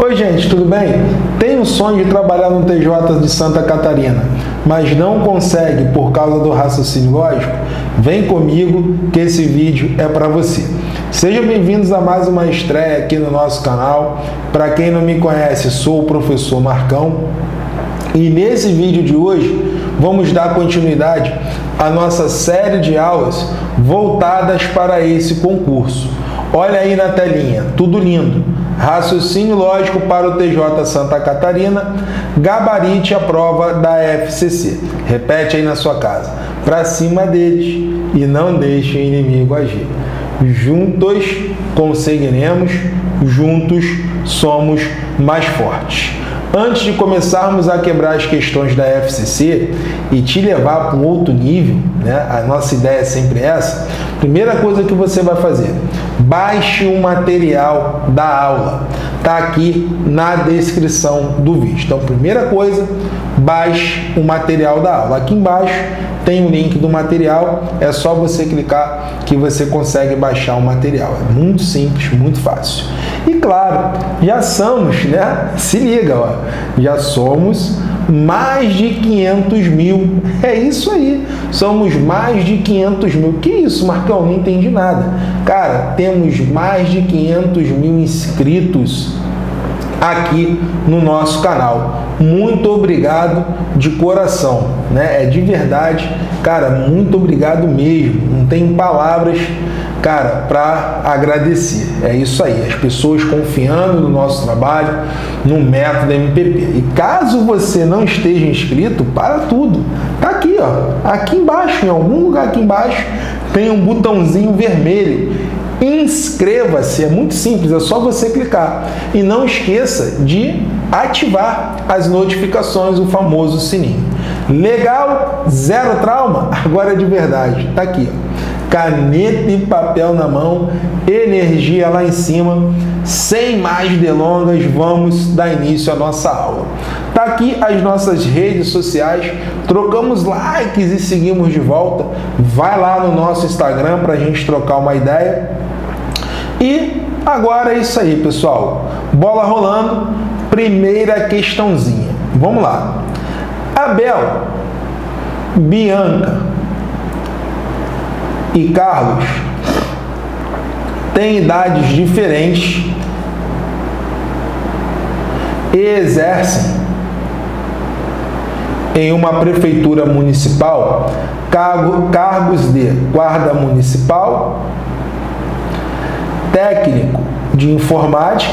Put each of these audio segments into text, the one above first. Oi gente, tudo bem? Tem o sonho de trabalhar no TJ de Santa Catarina, mas não consegue por causa do raciocínio lógico? Vem comigo que esse vídeo é para você. Sejam bem-vindos a mais uma estreia aqui no nosso canal. Para quem não me conhece, sou o professor Marcão e nesse vídeo de hoje vamos dar continuidade à nossa série de aulas voltadas para esse concurso. Olha aí na telinha, tudo lindo. Raciocínio lógico para o TJ Santa Catarina, gabarite a prova da FCC. Repete aí na sua casa. Para cima deles e não deixe o inimigo agir. Juntos conseguiremos, juntos somos mais fortes. Antes de começarmos a quebrar as questões da FCC e te levar para um outro nível, né? A nossa ideia é sempre essa. Primeira coisa que você vai fazer, baixe o material da aula. Está aqui na descrição do vídeo. Então, primeira coisa, baixe o material da aula. Aqui embaixo tem o link do material. É só você clicar que você consegue baixar o material. É muito simples, muito fácil. E claro, já somos, né? Se liga, ó. Já somos mais de 500 mil. É isso aí. Somos mais de 500 mil. Que isso, Marcão? Não entendi nada. Cara, temos mais de 500 mil inscritos aqui no nosso canal. Muito obrigado de coração, né? É de verdade, cara, muito obrigado mesmo. Não tem palavras, cara, para agradecer. É isso aí, as pessoas confiando no nosso trabalho, no método MPP. E caso você não esteja inscrito, para tudo. Tá aqui, ó. Aqui embaixo, em algum lugar aqui embaixo, tem um botãozinho vermelho. Inscreva-se, é muito simples, é só você clicar. E não esqueça de ativar as notificações, o famoso sininho. Legal? Zero trauma? Agora é de verdade. Tá aqui, ó. Caneta e papel na mão, energia lá em cima. Sem mais delongas, vamos dar início à nossa aula. Tá aqui as nossas redes sociais, trocamos likes e seguimos de volta. Vai lá no nosso Instagram para a gente trocar uma ideia. E agora é isso aí, pessoal. Bola rolando, primeira questãozinha. Vamos lá. Abel, Bianca e Carlos têm idades diferentes e exercem em uma prefeitura municipal cargos de guarda municipal, técnico de informática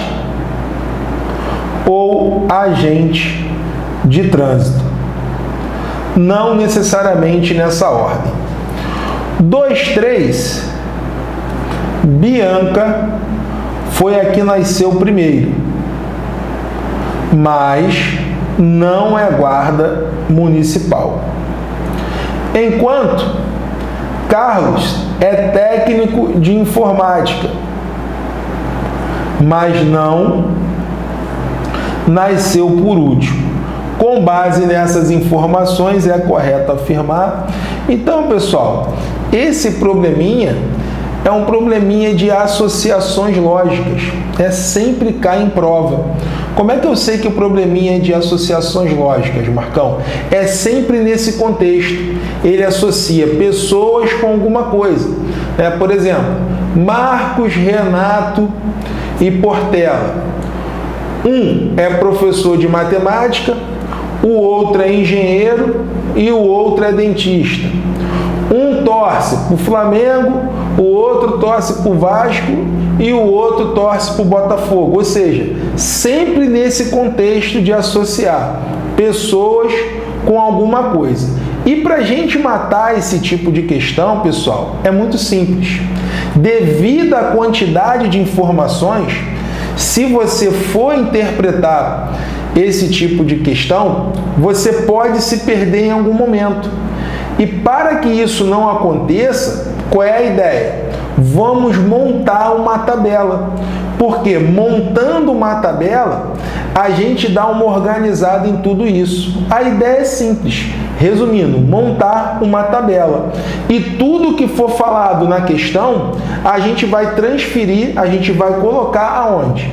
ou agente de trânsito, não necessariamente nessa ordem. 2, 3. Bianca foi a que nasceu primeiro, mas não é guarda municipal. Enquanto Carlos é técnico de informática, mas não nasceu por último. Com base nessas informações, é correto afirmar. Então, pessoal, esse probleminha é um probleminha de associações lógicas. É sempre cai em prova. Como é que eu sei que o probleminha é de associações lógicas, Marcão? É sempre nesse contexto. Ele associa pessoas com alguma coisa. É, por exemplo, Marcos, Renato e Portela. Um é professor de matemática, o outro é engenheiro e o outro é dentista. Um torce para o Flamengo, o outro torce para o Vasco e o outro torce para o Botafogo. Ou seja, sempre nesse contexto de associar pessoas com alguma coisa. E para a gente matar esse tipo de questão, pessoal, é muito simples. Devido à quantidade de informações, se você for interpretar esse tipo de questão, você pode se perder em algum momento. E para que isso não aconteça, qual é a ideia? Vamos montar uma tabela. Porque montando uma tabela, a gente dá uma organizada em tudo isso. A ideia é simples. Resumindo, montar uma tabela. E tudo que for falado na questão, a gente vai transferir, a gente vai colocar aonde?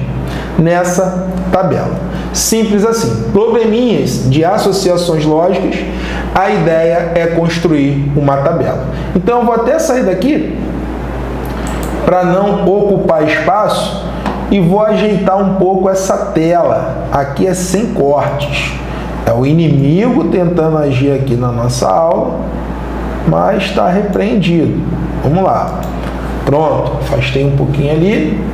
nessa tabela. Simples assim. Probleminhas de associações lógicas, a ideia é construir uma tabela. Então, eu vou até sair daqui para não ocupar espaço e vou ajeitar um pouco essa tela. Aqui é sem cortes. É o inimigo tentando agir aqui na nossa aula, mas está repreendido. Vamos lá. Pronto. Afastei um pouquinho ali.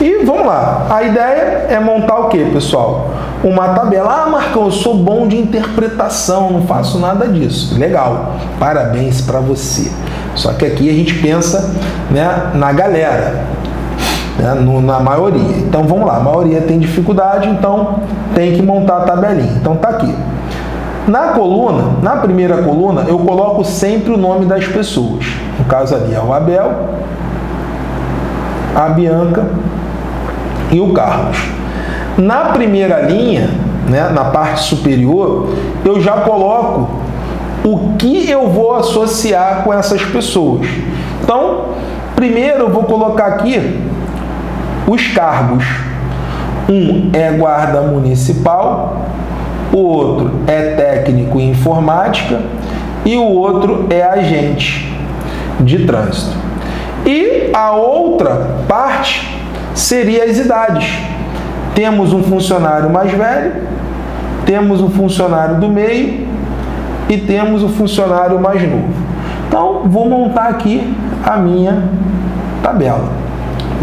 E vamos lá. A ideia é montar o que, pessoal? Uma tabela. Ah, Marcão, eu sou bom de interpretação, não faço nada disso. Legal. Parabéns para você. Só que aqui a gente pensa, né, na galera, né, na maioria. Então, vamos lá. A maioria tem dificuldade, então tem que montar a tabelinha. Então, tá aqui. Na coluna, na primeira coluna, eu coloco sempre o nome das pessoas. No caso ali é o Abel, a Bianca e o Carlos. Na primeira linha, né, na parte superior, eu já coloco o que eu vou associar com essas pessoas. Então, primeiro eu vou colocar aqui os cargos. Um é guarda municipal, o outro é técnico em informática e o outro é agente de trânsito. E a outra parte seria as idades. Temos um funcionário mais velho, temos um funcionário do meio e temos um funcionário mais novo. Então, vou montar aqui a minha tabela.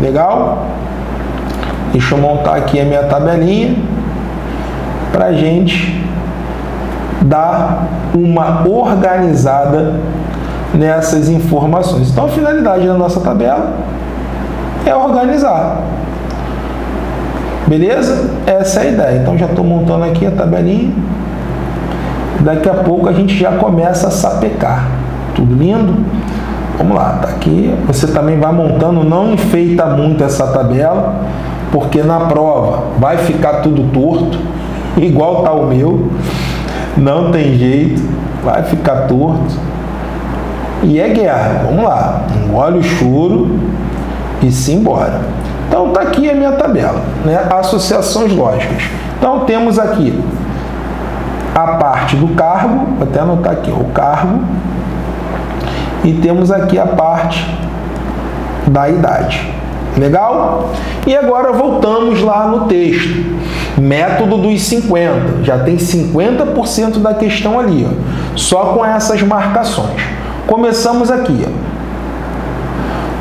Legal? Deixa eu montar aqui a minha tabelinha para a gente dar uma organizada nessas informações. Então, a finalidade da nossa tabela é organizar. Beleza? Essa é a ideia. Então, já estou montando aqui a tabelinha. Daqui a pouco a gente já começa a sapecar. Tudo lindo? Vamos lá, tá aqui. Você também vai montando, não enfeita muito essa tabela, porque na prova vai ficar tudo torto, igual tá o meu. Não tem jeito, vai ficar torto. E é guerra. Vamos lá. Engole o choro e simbora. Então, tá aqui a minha tabela, né? Associações lógicas. Então, temos aqui a parte do cargo. Vou até anotar aqui, ó, o cargo. E temos aqui a parte da idade. Legal? E agora voltamos lá no texto. Método dos 50. Já tem 50% da questão ali, ó, só com essas marcações. Começamos aqui, ó.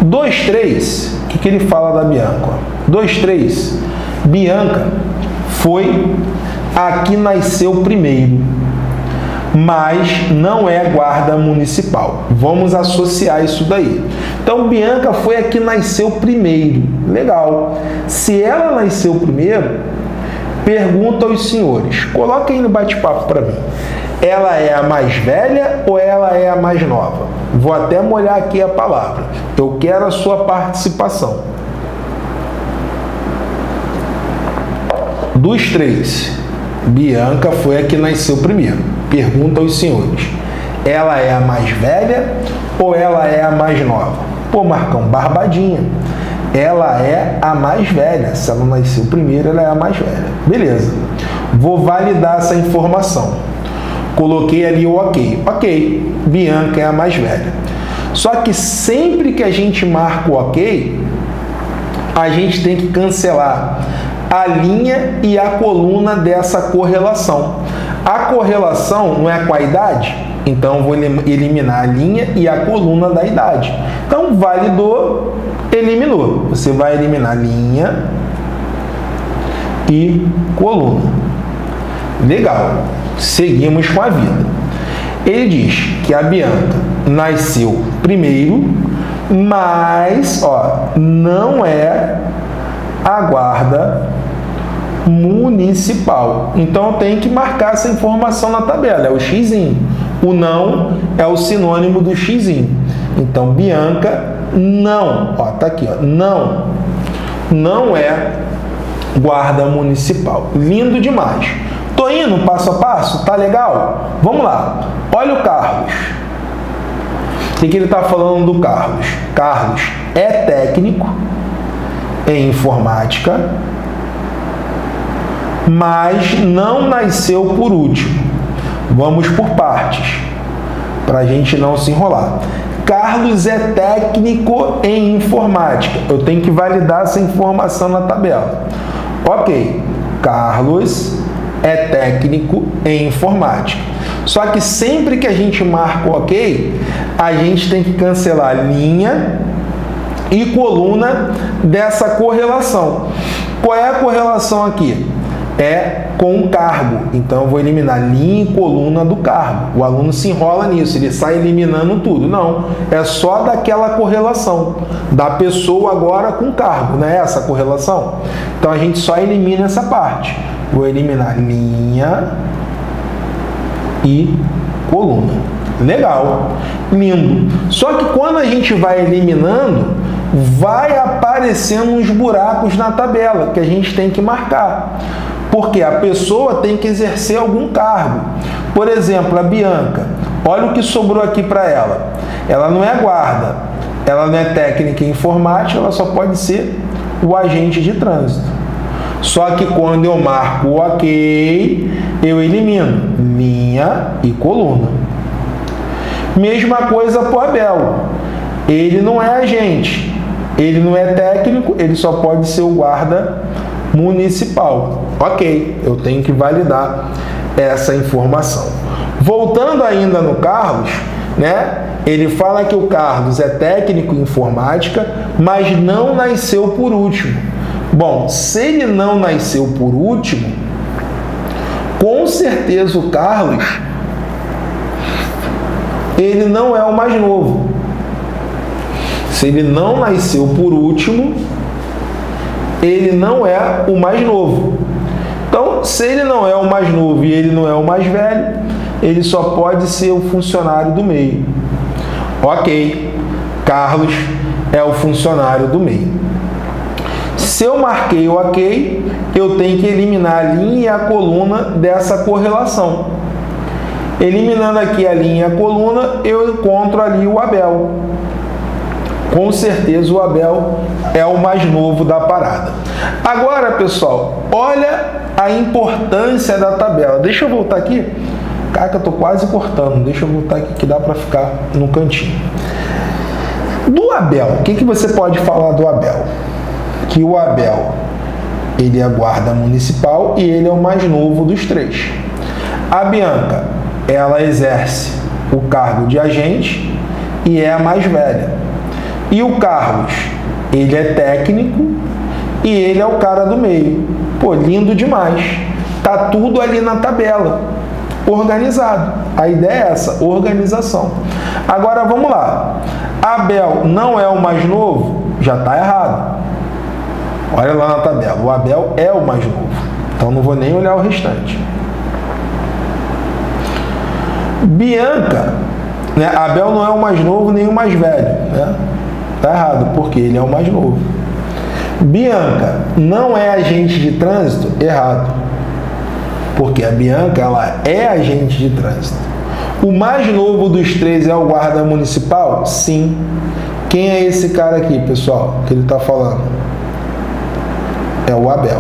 2, 3, o que ele fala da Bianca? 2, 3, Bianca foi a que nasceu primeiro, mas não é guarda municipal. Vamos associar isso daí. Então, Bianca foi a que nasceu primeiro. Legal. Se ela nasceu primeiro, pergunta aos senhores. Coloquem aí no bate-papo para mim. Ela é a mais velha ou ela é a mais nova? Vou até molhar aqui a palavra. Eu quero a sua participação. Dos três, Bianca foi a que nasceu primeiro. Pergunta aos senhores. Ela é a mais velha ou ela é a mais nova? Pô, Marcão, barbadinha. Ela é a mais velha. Se ela nasceu primeiro, ela é a mais velha. Beleza. Vou validar essa informação. Coloquei ali o ok. Ok, Bianca é a mais velha. Só que sempre que a gente marca o ok, a gente tem que cancelar a linha e a coluna dessa correlação. A correlação não é com a idade? Então, vou eliminar a linha e a coluna da idade. Então, validou, eliminou. Você vai eliminar linha e coluna. Legal. Seguimos com a vida. Ele diz que a Bianca nasceu primeiro, mas, ó, não é a guarda municipal. Então, tem que marcar essa informação na tabela. É o xizinho. O não é o sinônimo do xizinho. Então, Bianca não. Ó, tá aqui, ó. Não. Não é guarda municipal. Lindo demais. Tô indo passo a passo? Tá legal? Vamos lá. Olha o Carlos. O que ele tá falando do Carlos? Carlos é técnico em informática mas não nasceu por último. Vamos por partes, para a gente não se enrolar. Carlos é técnico em informática. Eu tenho que validar essa informação na tabela. Ok, Carlos é técnico em informática. Só que sempre que a gente marca o ok, a gente tem que cancelar a linha e coluna dessa correlação. Qual é a correlação aqui? É com o cargo. Então eu vou eliminar linha e coluna do cargo. O aluno se enrola nisso, ele sai eliminando tudo. Não, é só daquela correlação da pessoa agora com o cargo, né? Essa correlação. Então a gente só elimina essa parte. Vou eliminar linha e coluna. Legal, lindo. Só que quando a gente vai eliminando, vai aparecendo uns buracos na tabela que a gente tem que marcar, porque a pessoa tem que exercer algum cargo. Por exemplo, a Bianca, olha o que sobrou aqui para ela. Ela não é guarda, ela não é técnica em informática, ela só pode ser o agente de trânsito. Só que quando eu marco o ok, eu elimino linha e coluna. Mesma coisa para o Abel, ele não é agente, ele não é técnico, ele só pode ser o guarda municipal. Ok, eu tenho que validar essa informação. Voltando ainda no Carlos, né? Ele fala que o Carlos é técnico em informática, mas não nasceu por último. Bom, se ele não nasceu por último, com certeza o Carlos, ele não é o mais novo. Se ele não nasceu por último, ele não é o mais novo. Então, se ele não é o mais novo e ele não é o mais velho, ele só pode ser o funcionário do meio. Ok, Carlos é o funcionário do meio. Se eu marquei o ok, eu tenho que eliminar a linha e a coluna dessa correlação. Eliminando aqui a linha e a coluna, eu encontro ali o Abel. Com certeza o Abel é o mais novo da parada. Agora, pessoal, olha a importância da tabela. Deixa eu voltar aqui. Caraca, eu tô quase cortando. Deixa eu voltar aqui que dá para ficar no cantinho. Do Abel, o que você pode falar do Abel? Que o Abel, ele é guarda municipal e ele é o mais novo dos três. A Bianca, ela exerce o cargo de agente e é a mais velha. E o Carlos, ele é técnico e ele é o cara do meio. Pô, lindo demais. Tá tudo ali na tabela, organizado. A ideia é essa, organização. Agora, vamos lá. Abel não é o mais novo? Já tá errado. Olha lá na tabela, o Abel é o mais novo. Então, não vou nem olhar o restante. Bianca, né? Abel não é o mais novo nem o mais velho, né? Tá errado, porque ele é o mais novo. Bianca não é agente de trânsito? Errado. Porque a Bianca, ela é agente de trânsito. O mais novo dos três é o guarda municipal? Sim. Quem é esse cara aqui, pessoal, que ele tá falando? É o Abel.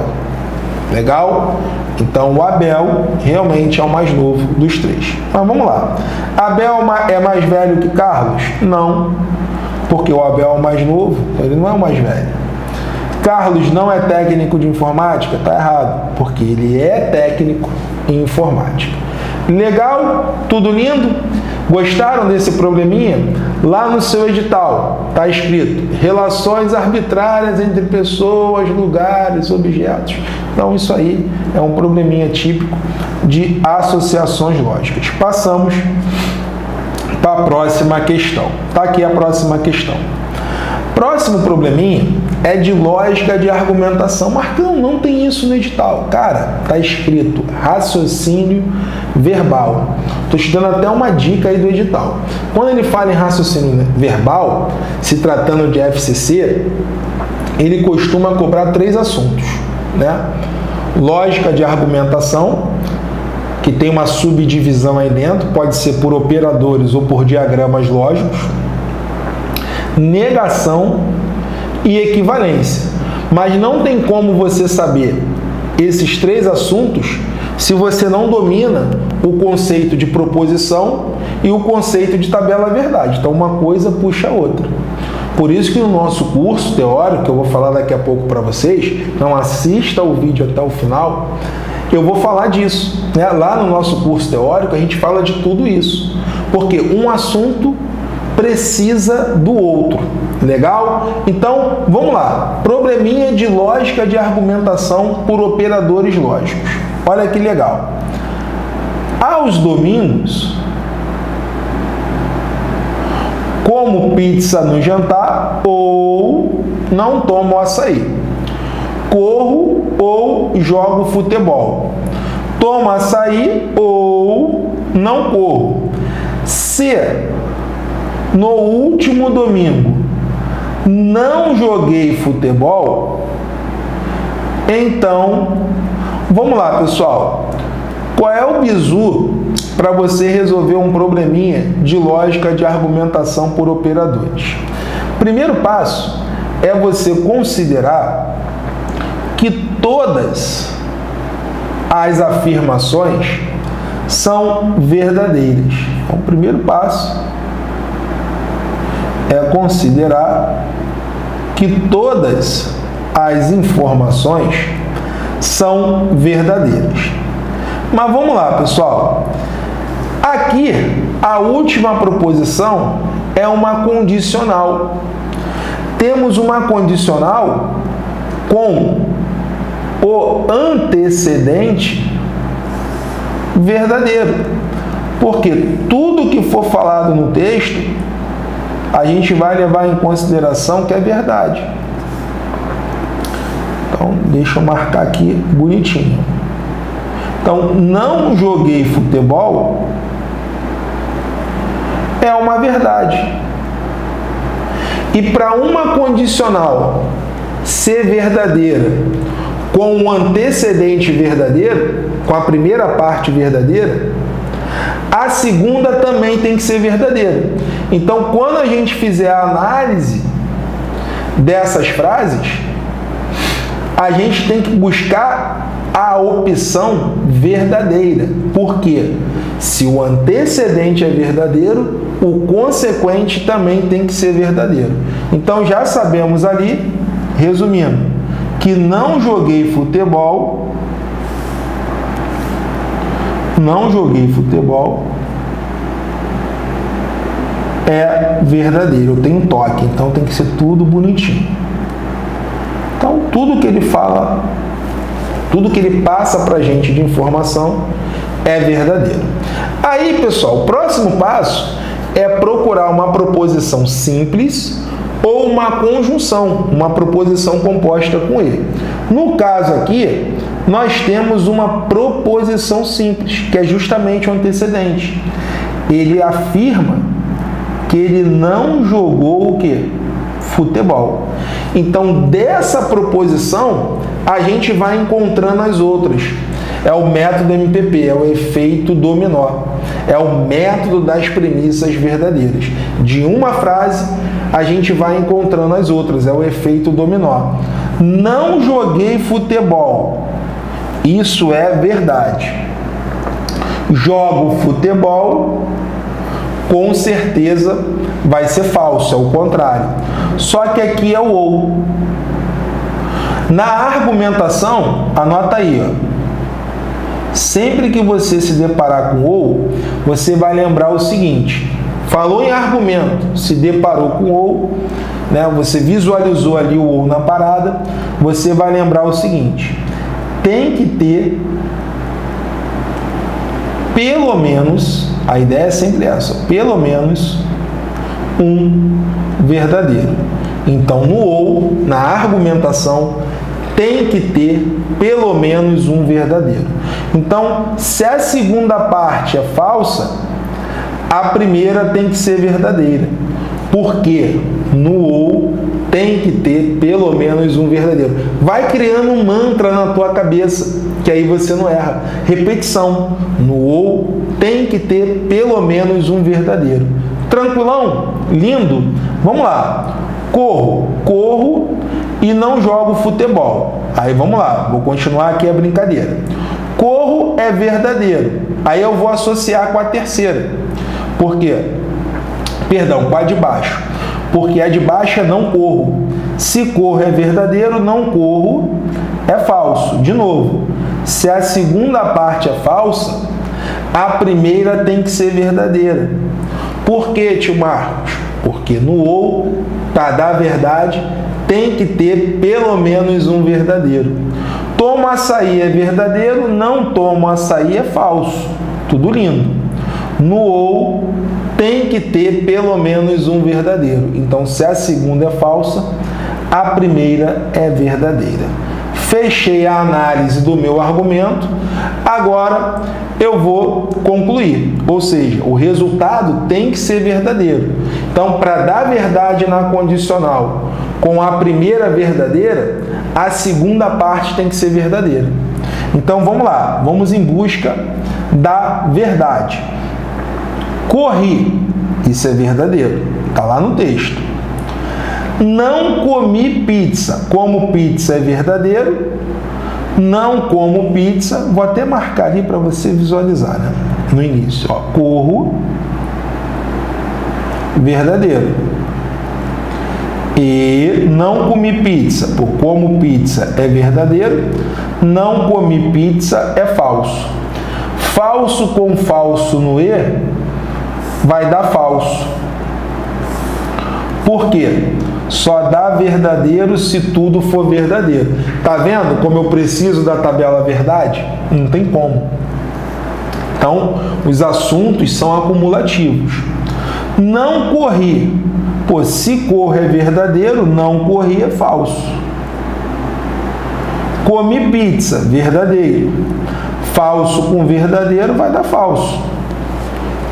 Legal? Então, o Abel realmente é o mais novo dos três. Mas vamos lá. Abel é mais velho que Carlos? Não. Porque o Abel é o mais novo, ele não é o mais velho. Carlos não é técnico de informática? Tá errado, porque ele é técnico em informática. Legal? Tudo lindo? Gostaram desse probleminha? Lá no seu edital tá escrito relações arbitrárias entre pessoas, lugares, objetos. Então isso aí é um probleminha típico de associações lógicas. Passamos para a próxima questão. Tá aqui a próxima questão. Próximo probleminha é de lógica de argumentação. Marcão, não tem isso no edital. Cara, tá escrito raciocínio verbal. Tô te dando até uma dica aí do edital. Quando ele fala em raciocínio verbal, se tratando de FCC, ele costuma cobrar 3 assuntos, né? Lógica de argumentação, que tem uma subdivisão aí dentro, pode ser por operadores ou por diagramas lógicos, negação e equivalência. Mas não tem como você saber esses três assuntos se você não domina o conceito de proposição e o conceito de tabela-verdade. Então, uma coisa puxa a outra. Por isso que no nosso curso teórico, que eu vou falar daqui a pouco para vocês, então assista o vídeo até o final, eu vou falar disso, né? Lá no nosso curso teórico, a gente fala de tudo isso. Porque um assunto precisa do outro. Legal? Então, vamos lá. Probleminha de lógica de argumentação por operadores lógicos. Olha que legal. Aos domingos, como pizza no jantar ou não tomo açaí. Corro ou jogo futebol. Tomo açaí ou não corro. Se no último domingo não joguei futebol, então, vamos lá, pessoal. Qual é o bizu para você resolver um probleminha de lógica de argumentação por operadores? Primeiro passo é você considerar que todas as afirmações são verdadeiras. Então, o primeiro passo é considerar que todas as informações são verdadeiras. Mas vamos lá, pessoal. Aqui, a última proposição é uma condicional. Temos uma condicional com o antecedente verdadeiro. Porque tudo que for falado no texto, a gente vai levar em consideração que é verdade. Então, deixa eu marcar aqui bonitinho. Então, não joguei futebol é uma verdade. E para uma condicional ser verdadeira, com um antecedente verdadeiro, com a primeira parte verdadeira, a segunda também tem que ser verdadeira. Então, quando a gente fizer a análise dessas frases, a gente tem que buscar a opção verdadeira. Por quê? Se o antecedente é verdadeiro, o consequente também tem que ser verdadeiro. Então, já sabemos ali, resumindo, que não joguei futebol, é verdadeiro. Eu tenho toque, então tem que ser tudo bonitinho. Então, tudo que ele fala, tudo que ele passa para a gente de informação é verdadeiro. Aí, pessoal, o próximo passo é procurar uma proposição simples ou uma conjunção, uma proposição composta com ele. No caso aqui, nós temos uma proposição simples, que é justamente o antecedente. Ele afirma que ele não jogou o quê? Futebol. Então, dessa proposição, a gente vai encontrando as outras. É o método MPP, é o efeito dominó. É o método das premissas verdadeiras. De uma frase, a gente vai encontrando as outras. É o efeito dominó. Não joguei futebol. Isso é verdade. Jogo futebol, com certeza vai ser falso, é o contrário. Só que aqui é o ou. Na argumentação, anota aí, ó. Sempre que você se deparar com ou, você vai lembrar o seguinte. Falou em argumento, se deparou com ou, né? Você visualizou ali o ou na parada, você vai lembrar o seguinte. Tem que ter pelo menos, a ideia é sempre essa, pelo menos um verdadeiro. Então, no ou, na argumentação, tem que ter pelo menos um verdadeiro. Então, se a segunda parte é falsa, a primeira tem que ser verdadeira. Porque no ou tem que ter pelo menos um verdadeiro. Vai criando um mantra na tua cabeça, que aí você não erra. Repetição. No ou tem que ter pelo menos um verdadeiro. Tranquilão? Lindo? Vamos lá. Corro. Corro e não jogo futebol. Aí vamos lá, vou continuar aqui a brincadeira. Corro é verdadeiro. Aí eu vou associar com a terceira. Por quê? Perdão, com a de baixo. Porque a de baixo é não corro. Se corro é verdadeiro, não corro é falso. De novo, se a segunda parte é falsa, a primeira tem que ser verdadeira. Por que, tio Marcos? Porque no ou, para dar verdade, tem que ter pelo menos um verdadeiro. Tomo açaí é verdadeiro, não tomo açaí é falso. Tudo lindo. No ou, tem que ter pelo menos um verdadeiro. Então, se a segunda é falsa, a primeira é verdadeira. Fechei a análise do meu argumento. Agora eu vou concluir, ou seja, o resultado tem que ser verdadeiro. Então, para dar verdade na condicional com a primeira verdadeira, a segunda parte tem que ser verdadeira. Então, vamos lá, vamos em busca da verdade. Corri, isso é verdadeiro, está lá no texto. Não comi pizza. Como pizza é verdadeiro. Não como pizza. Vou até marcar ali para você visualizar, né? No início. Ó, corro. Verdadeiro. E não comi pizza. Pô, como pizza é verdadeiro. Não comi pizza é falso. Falso com falso no E vai dar falso. Por quê? Só dá verdadeiro se tudo for verdadeiro. Tá vendo como eu preciso da tabela verdade? Não tem como. Então, os assuntos são acumulativos. Não corri. Pô, se corro é verdadeiro, não corri é falso. Comi pizza, verdadeiro. Falso com verdadeiro vai dar falso.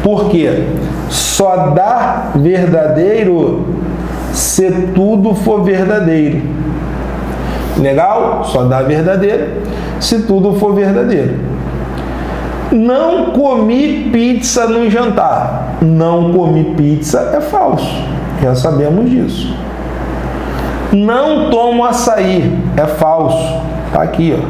Por quê? Só dá verdadeiro se tudo for verdadeiro. Legal? Só dá verdadeiro se tudo for verdadeiro. Não comi pizza no jantar. Não comi pizza é falso. Já sabemos disso. Não tomo açaí é falso. Tá aqui, ó.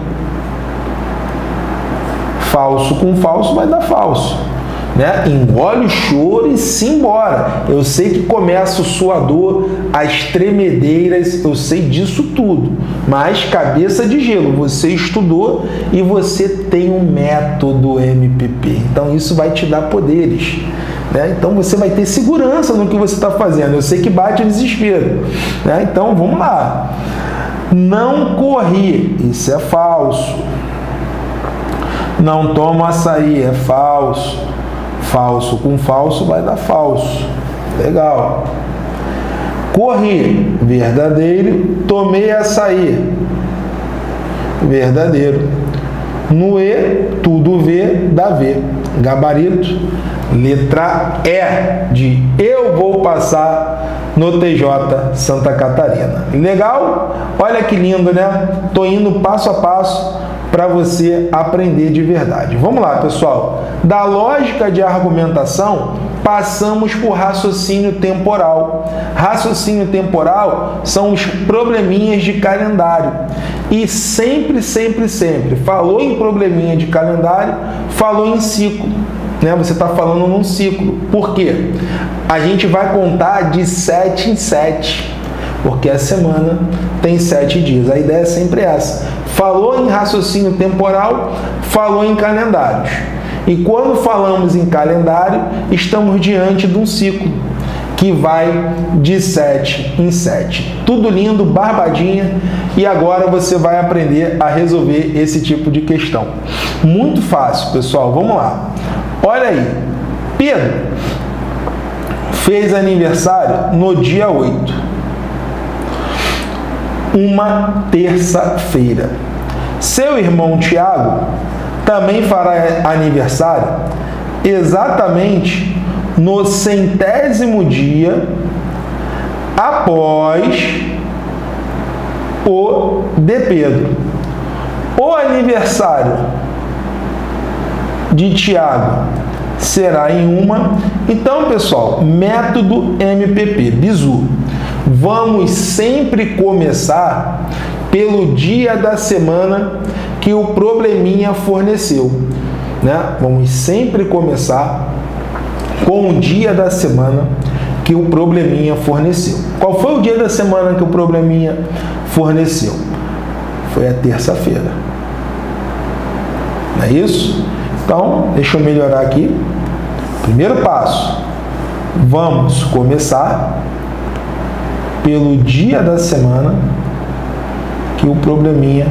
Falso com falso vai dar falso. Né? Engole o choro e simbora. Eu sei que começa o suador, as tremedeiras, eu sei disso tudo. Mas cabeça de gelo, você estudou e você tem um método MPP. Então isso vai te dar poderes. Né? Então você vai ter segurança no que você está fazendo. Eu sei que bate o desespero. Né? Então vamos lá. Não corri, isso é falso. Não tomo açaí, é falso. Falso com falso vai dar falso. Legal. Corri, verdadeiro. Tomei açaí, verdadeiro. No E, tudo V, dá V. Gabarito. Letra E de eu vou passar no TJ Santa Catarina. Legal? Olha que lindo, né? Tô indo passo a passo para você aprender de verdade. Vamos lá, pessoal. Da lógica de argumentação, passamos por raciocínio temporal. Raciocínio temporal são os probleminhas de calendário. E sempre, sempre, sempre, falou em probleminha de calendário, falou em ciclo. Né? Você está falando num ciclo. Por quê? A gente vai contar de 7 em 7. Porque a semana tem 7 dias. A ideia é sempre essa. Falou em raciocínio temporal, falou em calendários. E quando falamos em calendário, estamos diante de um ciclo que vai de 7 em 7. Tudo lindo, barbadinha. E agora você vai aprender a resolver esse tipo de questão. Muito fácil, pessoal. Vamos lá. Olha aí. Pedro fez aniversário no dia 8. Uma terça-feira. Seu irmão Tiago também fará aniversário exatamente no 100º dia após o de Pedro. O aniversário de Tiago será em uma. Então, pessoal, método MPP, bizu. Vamos sempre começar pelo dia da semana que o probleminha forneceu, né? Vamos sempre começar com o dia da semana que o probleminha forneceu. Qual foi o dia da semana que o probleminha forneceu? Foi a terça-feira. Não é isso? Então, deixa eu melhorar aqui. Primeiro passo, vamos começar pelo dia da semana que o probleminha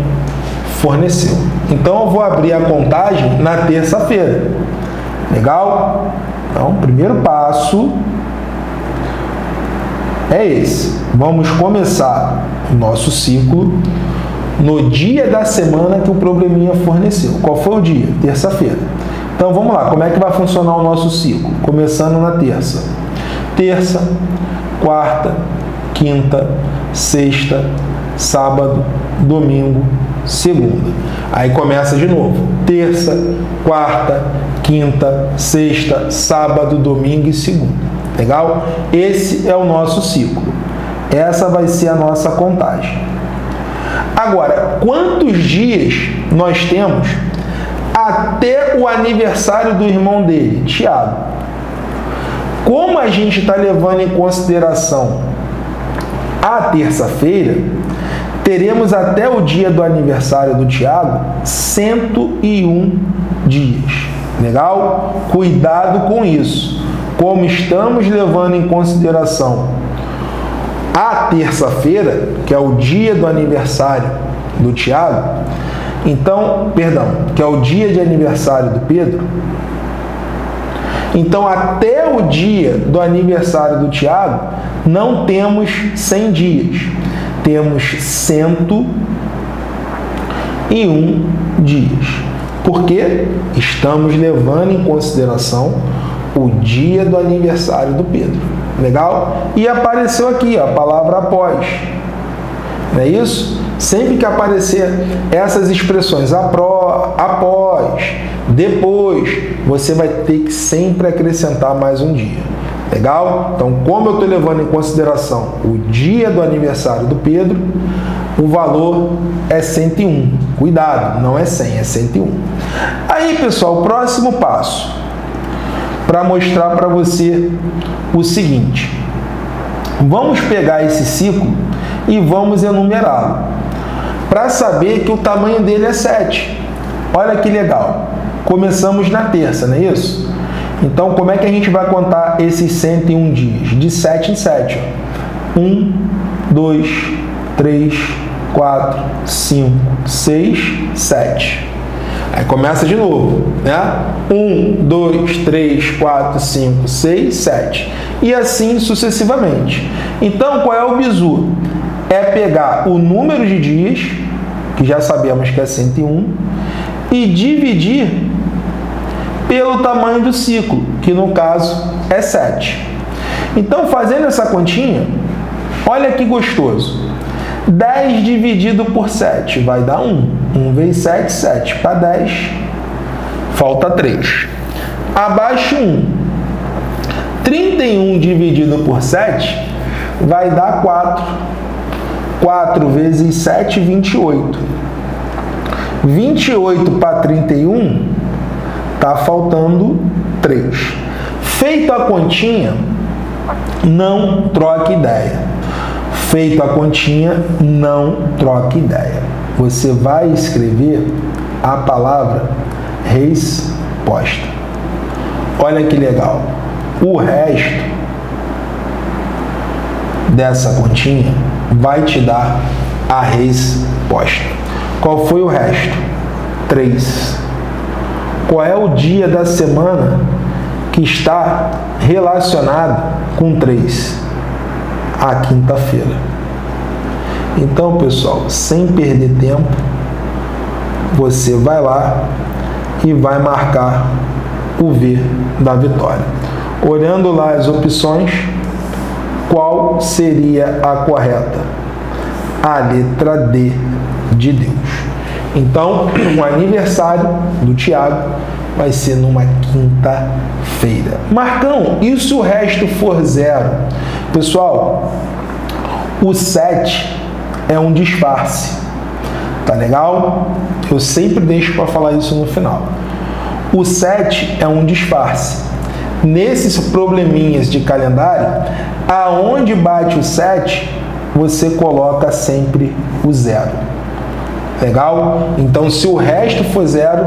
forneceu. Então, eu vou abrir a contagem na terça-feira. Legal? Então, o primeiro passo é esse. Vamos começar o nosso ciclo no dia da semana que o probleminha forneceu. Qual foi o dia? Terça-feira. Então, vamos lá. Como é que vai funcionar o nosso ciclo? Começando na terça. Terça, quarta, quinta, sexta, sábado, domingo, segunda. Aí começa de novo. Terça, quarta, quinta, sexta, sábado, domingo e segunda. Legal? Esse é o nosso ciclo. Essa vai ser a nossa contagem. Agora, quantos dias nós temos até o aniversário do irmão dele, Tiago? Como a gente está levando em consideração a terça-feira, teremos até o dia do aniversário do Tiago 101 dias. Legal? Cuidado com isso. Como estamos levando em consideração a terça-feira, que é o dia do aniversário do Tiago, então, que é o dia de aniversário do Pedro, então até o dia do aniversário do Tiago não temos 100 dias, temos 101 dias, porque estamos levando em consideração o dia do aniversário do Pedro. Legal? E apareceu aqui, ó, a palavra após. Não é isso? Sempre que aparecer essas expressões após, depois, você vai ter que sempre acrescentar mais um dia. Legal? Então, como eu estou levando em consideração o dia do aniversário do Pedro, o valor é 101. Cuidado, não é 100, é 101. Aí, pessoal, o próximo passo, para mostrar para você o seguinte. Vamos pegar esse ciclo e vamos enumerá-lo, para saber que o tamanho dele é 7. Olha que legal. Começamos na terça, não é isso? Então, como é que a gente vai contar esses 101 dias? De 7 em 7. 1, 2, 3, 4, 5, 6, 7. Aí começa de novo, né? 1, 2, 3, 4, 5, 6, 7. E assim sucessivamente. Então, qual é o bizu? É pegar o número de dias, que já sabemos que é 101, e dividir pelo tamanho do ciclo, que no caso é 7. Então, fazendo essa continha, olha que gostoso. 10 dividido por 7 vai dar 1. 1 vezes 7, 7 para 10. Falta 3. Abaixo 1. 31 dividido por 7 vai dar 4. 4 vezes 7, 28. 28 para 31, está faltando 3. Feito a continha, não troque ideia. Feito a continha, não troque ideia. Você vai escrever a palavra resposta. Olha que legal. O resto dessa continha vai te dar a resposta. Qual foi o resto? 3. Qual é o dia da semana que está relacionado com 3? A quinta-feira. Então, pessoal, sem perder tempo, você vai lá e vai marcar o V da vitória. Olhando lá as opções, qual seria a correta? A letra D de Deus. Então, o aniversário do Tiago vai ser numa quinta-feira. Marcão, e se o resto for zero? Pessoal, O 7 é um disfarce, tá legal? Eu sempre deixo para falar isso no final. O 7 é um disfarce. Nesses probleminhas de calendário, aonde bate o 7, você coloca sempre o 0. Legal? Então, se o resto for 0,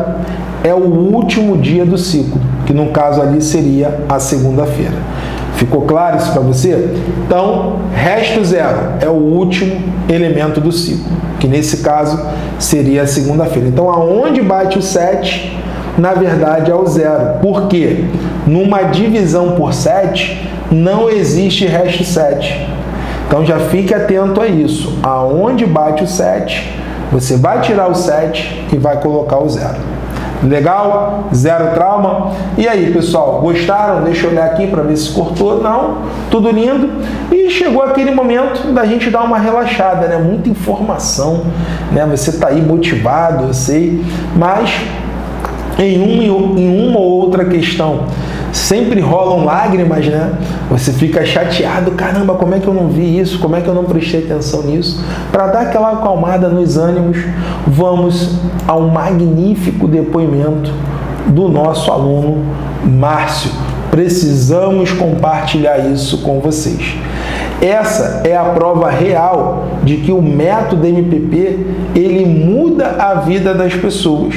é o último dia do ciclo, que no caso ali seria a segunda-feira. Ficou claro isso para você? Então, resto 0 é o último elemento do ciclo, que nesse caso seria a segunda-feira. Então, aonde bate o 7, na verdade é o 0. Por quê? Numa divisão por 7, não existe resto 7. Então, já fique atento a isso. Aonde bate o 7, você vai tirar o 7 e vai colocar o 0. Legal? Zero trauma. E aí, pessoal, gostaram? Deixa eu olhar aqui para ver se cortou. Não, tudo lindo. E chegou aquele momento da gente dar uma relaxada, né? Muita informação, né? Você tá aí motivado, eu sei, mas em uma ou outra questão sempre rolam lágrimas, né? Você fica chateado, caramba, como é que eu não vi isso? Como é que eu não prestei atenção nisso? Para dar aquela acalmada nos ânimos, vamos ao magnífico depoimento do nosso aluno Márcio. Precisamos compartilhar isso com vocês. Essa é a prova real de que o método MPP, ele muda a vida das pessoas.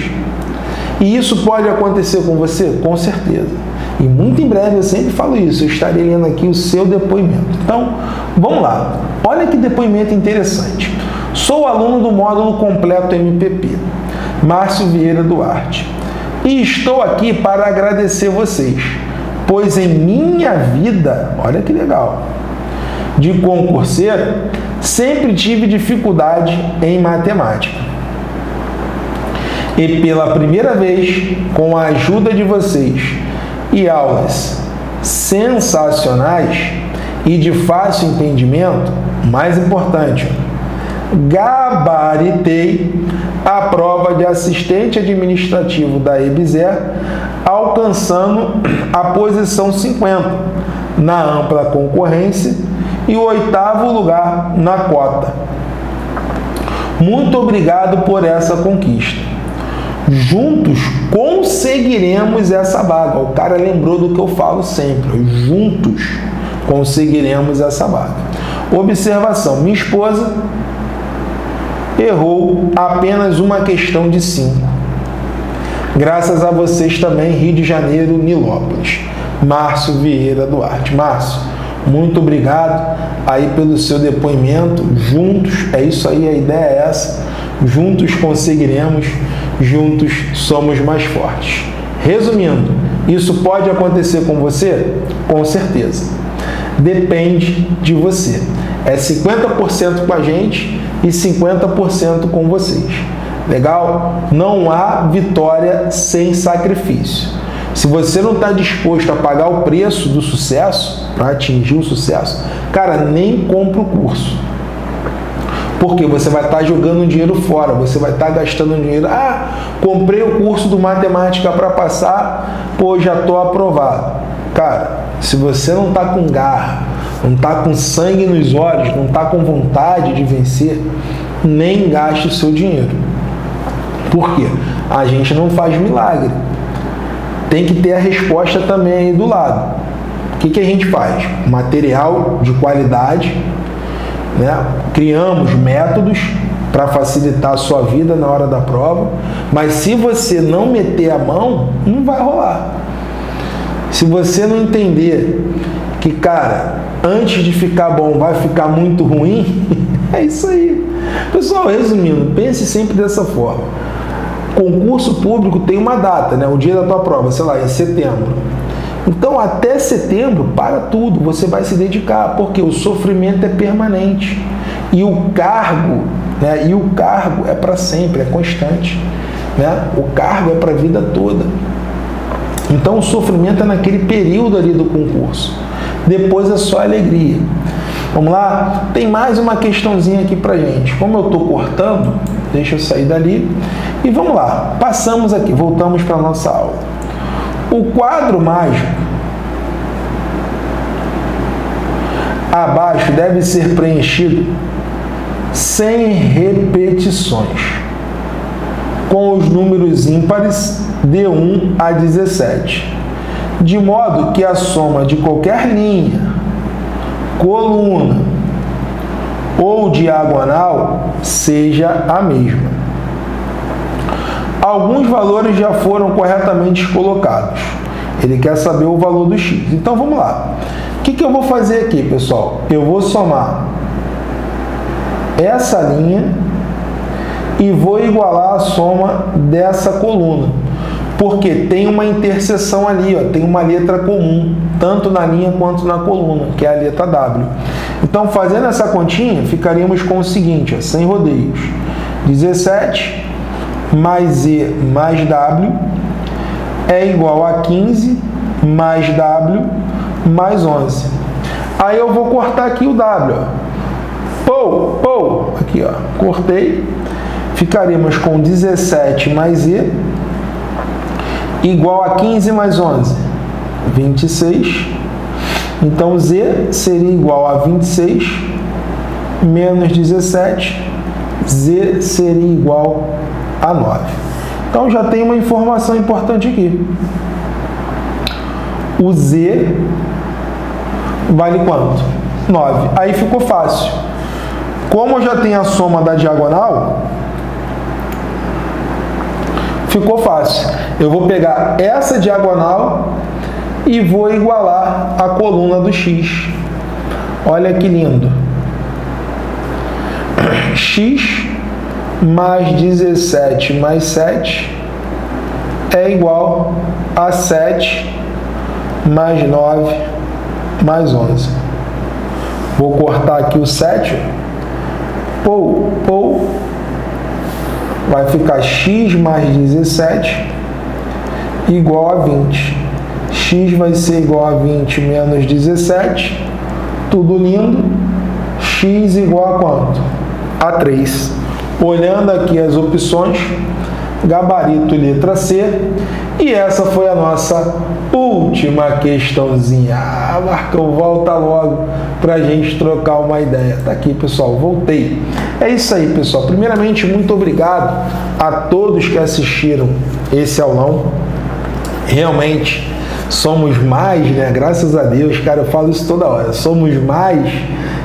E isso pode acontecer com você? Com certeza. E muito em breve, eu sempre falo isso, eu estarei lendo aqui o seu depoimento. Então, vamos lá. Olha que depoimento interessante. Sou aluno do módulo completo MPP, Márcio Vieira Duarte. E estou aqui para agradecer vocês, pois em minha vida, olha que legal, de concurseiro, sempre tive dificuldade em matemática. E pela primeira vez, com a ajuda de vocês, e aulas sensacionais e de fácil entendimento, mais importante, gabaritei a prova de assistente administrativo da EBSERH, alcançando a posição 50 na ampla concorrência e o 8º lugar na cota. Muito obrigado por essa conquista. Juntos conseguiremos essa vaga. O cara lembrou do que eu falo sempre. Juntos conseguiremos essa vaga. Observação. Minha esposa errou apenas uma questão de 5. Graças a vocês também, Rio de Janeiro, Nilópolis. Márcio Vieira Duarte. Márcio, muito obrigado aí pelo seu depoimento. Juntos, é isso aí, a ideia é essa. Juntos conseguiremos. Juntos somos mais fortes. Resumindo, isso pode acontecer com você? Com certeza. Depende de você. É 50% com a gente e 50% com vocês. Legal? Não há vitória sem sacrifício. Se você não está disposto a pagar o preço do sucesso, para atingir o sucesso, cara, nem compra o curso. Porque você vai estar jogando dinheiro fora, você vai estar gastando dinheiro. Ah, comprei o curso do Matemática para passar, pô, já estou aprovado. Cara, se você não está com garra, não está com sangue nos olhos, não está com vontade de vencer, nem gaste o seu dinheiro. Por quê? A gente não faz milagre. Tem que ter a resposta também aí do lado. O que que a gente faz? Material de qualidade, né? Criamos métodos para facilitar a sua vida na hora da prova, mas se você não meter a mão, não vai rolar. Se você não entender que, cara, antes de ficar bom vai ficar muito ruim, é isso aí. Pessoal, resumindo, pense sempre dessa forma. Concurso público tem uma data, né? O dia da tua prova, sei lá, é setembro. Então, até setembro, para tudo, você vai se dedicar, porque o sofrimento é permanente. E o cargo, né? E o cargo é para sempre, é constante, né? O cargo é para a vida toda. Então, o sofrimento é naquele período ali do concurso. Depois é só alegria. Vamos lá? Tem mais uma questãozinha aqui pra gente. Como eu tô cortando, deixa eu sair dali. E vamos lá. Passamos aqui, voltamos para nossa aula. O quadro mágico abaixo deve ser preenchido sem repetições, com os números ímpares de 1 a 17, de modo que a soma de qualquer linha, coluna ou diagonal seja a mesma. Alguns valores já foram corretamente colocados. Ele quer saber o valor do x. Então vamos lá. O que eu vou fazer aqui, pessoal? Eu vou somar essa linha e vou igualar a soma dessa coluna, porque tem uma interseção ali, ó, tem uma letra comum, tanto na linha quanto na coluna, que é a letra W. Então, fazendo essa continha, ficaríamos com o seguinte, ó, sem rodeios, 17 mais E mais W é igual a 15 mais W mais 11. Aí eu vou cortar aqui o W, ó. Pou, pou, aqui, ó, cortei. Ficaríamos com 17 mais E igual a 15 mais 11, 26. Então, Z seria igual a 26 menos 17. Z seria igual a 9. Então, já tem uma informação importante aqui. O Z vale quanto? 9. Aí ficou fácil. Como eu já tenho a soma da diagonal, ficou fácil. Eu vou pegar essa diagonal e vou igualar a coluna do x. Olha que lindo. X mais 17 mais 7 é igual a 7 mais 9 mais 11. Vou cortar aqui o 7. Pou, pou. Vai ficar x mais 17 igual a 20. X vai ser igual a 20 menos 17. Tudo lindo. X igual a quanto? A 3. Olhando aqui as opções, gabarito letra C. E essa foi a nossa última questãozinha. Ah, Marcão, volta logo para a gente trocar uma ideia. Tá aqui, pessoal, voltei. É isso aí, pessoal. Primeiramente, muito obrigado a todos que assistiram esse aulão. Realmente, somos mais, né? Graças a Deus, cara, eu falo isso toda hora. Somos mais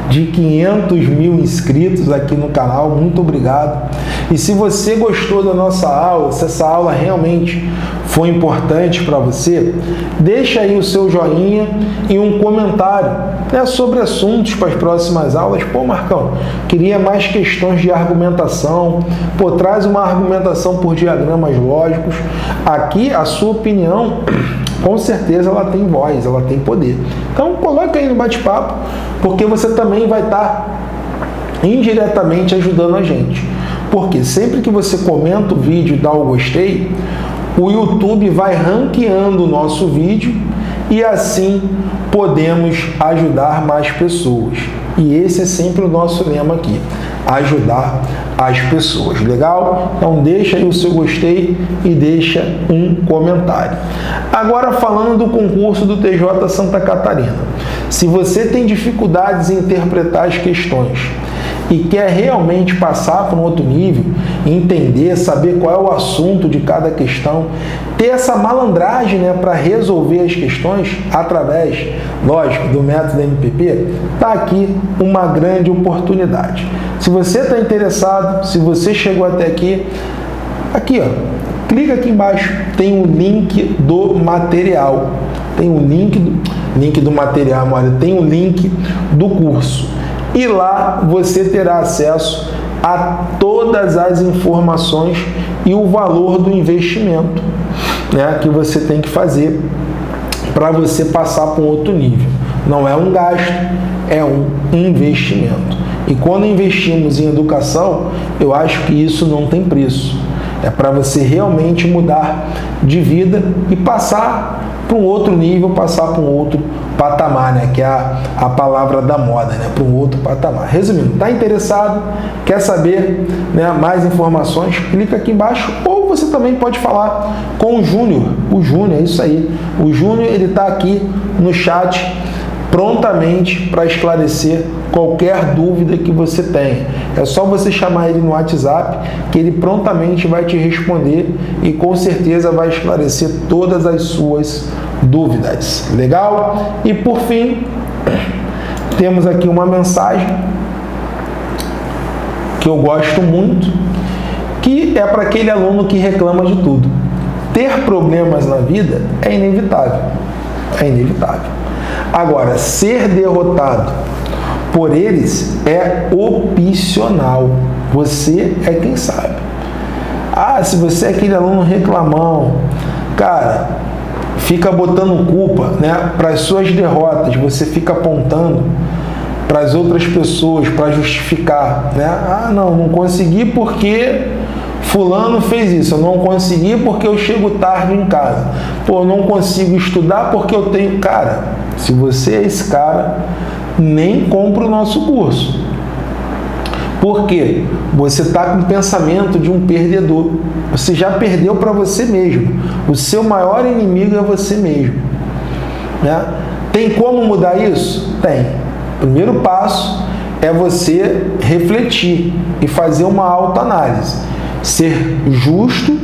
de 500 mil inscritos aqui no canal, muito obrigado. E se você gostou da nossa aula, se essa aula realmente foi importante para você, deixa aí o seu joinha e um comentário, né, sobre assuntos para as próximas aulas. Pô, Marcão, queria mais questões de argumentação. Pô, traz uma argumentação por diagramas lógicos. Aqui a sua opinião, com certeza, ela tem voz, ela tem poder. Então, coloca aí no bate-papo, porque você também vai estar indiretamente ajudando a gente. Porque sempre que você comenta o vídeo e dá o gostei, o YouTube vai ranqueando o nosso vídeo e assim podemos ajudar mais pessoas. E esse é sempre o nosso lema aqui, ajudar as pessoas. Legal? Então deixa aí o seu gostei e deixa um comentário. Agora, falando do concurso do TJ Santa Catarina. Se você tem dificuldades em interpretar as questões e quer realmente passar para um outro nível, entender, saber qual é o assunto de cada questão, ter essa malandragem, né, para resolver as questões através, lógico, do método MPP, está aqui uma grande oportunidade. Se você está interessado, se você chegou até aqui, aqui, ó, clica aqui embaixo, tem um link do material, tem um link do material, olha, tem um link do curso. E lá você terá acesso a todas as informações e o valor do investimento, né, que você tem que fazer para você passar para um outro nível. Não é um gasto, é um investimento. E quando investimos em educação, eu acho que isso não tem preço. É para você realmente mudar de vida e passar para um outro nível, passar para um outro patamar, né? Que é a palavra da moda, né? Para um outro patamar. Resumindo, está interessado? Quer saber, né, mais informações? Clica aqui embaixo, ou você também pode falar com o Júnior. O Júnior, é isso aí. O Júnior, ele está aqui no chat prontamente para esclarecer qualquer dúvida que você tenha. É só você chamar ele no WhatsApp que ele prontamente vai te responder e com certeza vai esclarecer todas as suas dúvidas. Legal? E por fim, temos aqui uma mensagem que eu gosto muito, que é para aquele aluno que reclama de tudo. Ter problemas na vida é inevitável. É inevitável. Agora, ser derrotado por eles é opcional. Você é quem sabe. Ah, se você é aquele aluno reclamão, cara, fica botando culpa, né, para as suas derrotas, você fica apontando para as outras pessoas para justificar, né? Ah, não consegui porque fulano fez isso, eu não consegui porque eu chego tarde em casa. Pô, eu não consigo estudar porque eu tenho... Cara, se você é esse cara, nem compra o nosso curso. Por quê? Você está com o pensamento de um perdedor. Você já perdeu para você mesmo. O seu maior inimigo é você mesmo, né? Tem como mudar isso? Tem. O primeiro passo é você refletir e fazer uma autoanálise. Ser justo,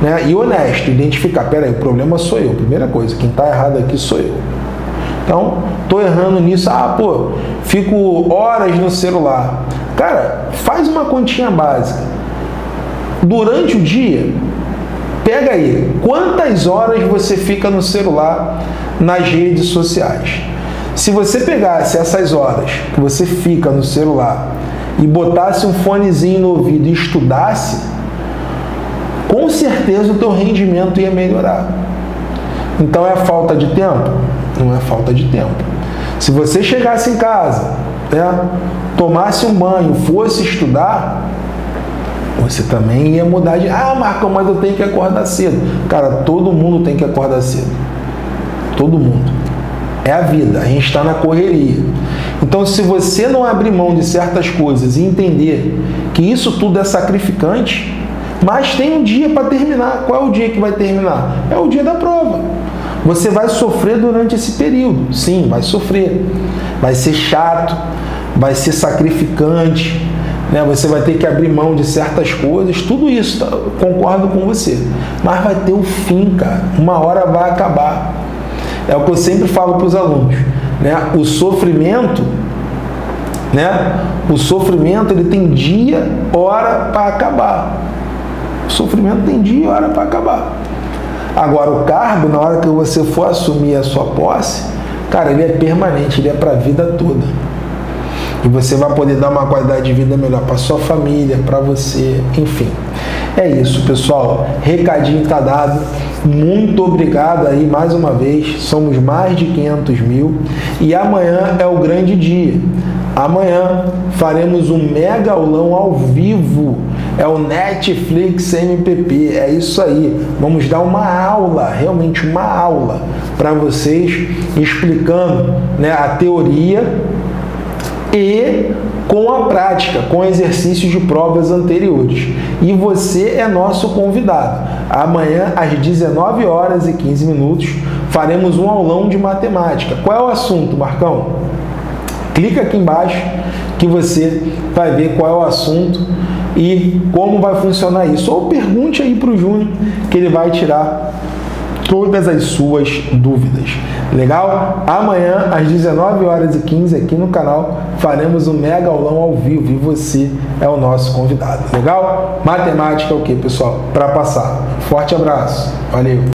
né, e honesto. Identificar, peraí, o problema sou eu. Primeira coisa, quem está errado aqui sou eu. Então, estou errando nisso. Ah, pô, fico horas no celular. Cara, faz uma continha básica. Durante o dia, pega aí quantas horas você fica no celular, nas redes sociais. Se você pegasse essas horas que você fica no celular e botasse um fonezinho no ouvido e estudasse, com certeza o teu rendimento ia melhorar. Então é falta de tempo? Não é falta de tempo. Se você chegasse em casa, né, tomasse um banho, fosse estudar, você também ia mudar de... Ah, Marcão, mas eu tenho que acordar cedo. Cara, todo mundo tem que acordar cedo. Todo mundo. É a vida, a gente está na correria. Então, se você não abrir mão de certas coisas e entender que isso tudo é sacrificante, mas tem um dia para terminar. Qual é o dia que vai terminar? É o dia da prova. Você vai sofrer durante esse período. Sim, vai sofrer. Vai ser chato, vai ser sacrificante, né? Você vai ter que abrir mão de certas coisas. Tudo isso, tá? Concordo com você. Mas vai ter um fim, cara. Uma hora vai acabar. É o que eu sempre falo para os alunos, né? O sofrimento, né? O sofrimento, ele tem dia, hora para acabar. O sofrimento tem dia e hora para acabar. Agora, o cargo, na hora que você for assumir a sua posse, cara, ele é permanente, ele é para a vida toda. E você vai poder dar uma qualidade de vida melhor para sua família, para você, enfim. É isso, pessoal. Recadinho tá dado. Muito obrigado aí mais uma vez. Somos mais de 500 mil. E amanhã é o grande dia. Amanhã faremos um mega aulão ao vivo. É o Netflix MPP. É isso aí. Vamos dar uma aula, realmente uma aula, para vocês, explicando, né, a teoria e com a prática, com exercícios de provas anteriores. E você é nosso convidado. Amanhã, às 19h15, faremos um aulão de matemática. Qual é o assunto, Marcão? Clica aqui embaixo que você vai ver qual é o assunto e como vai funcionar isso. Ou pergunte aí para o Júnior, que ele vai tirar todas as suas dúvidas. Legal? Amanhã, às 19h15, aqui no canal, faremos um mega aulão ao vivo e você é o nosso convidado. Legal? Matemática é o que, pessoal? Para passar. Forte abraço. Valeu!